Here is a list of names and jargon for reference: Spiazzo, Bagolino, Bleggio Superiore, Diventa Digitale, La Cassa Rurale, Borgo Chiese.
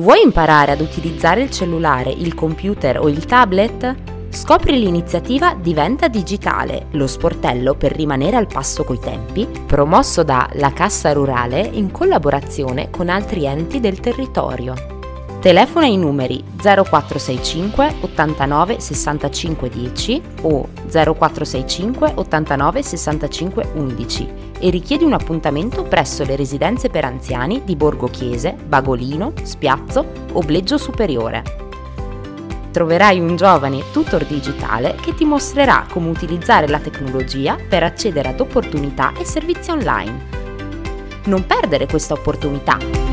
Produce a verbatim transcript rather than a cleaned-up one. Vuoi imparare ad utilizzare il cellulare, il computer o il tablet? Scopri l'iniziativa Diventa Digitale, lo sportello per rimanere al passo coi tempi, promosso da La Cassa Rurale in collaborazione con altri enti del territorio. Telefona i numeri zero quattro sei cinque ottantanove sessantacinque dieci o zero quattro sei cinque ottantanove sessantacinque undici e richiedi un appuntamento presso le residenze per anziani di Borgo Chiese, Bagolino, Spiazzo o Bleggio Superiore. Troverai un giovane tutor digitale che ti mostrerà come utilizzare la tecnologia per accedere ad opportunità e servizi online. Non perdere questa opportunità!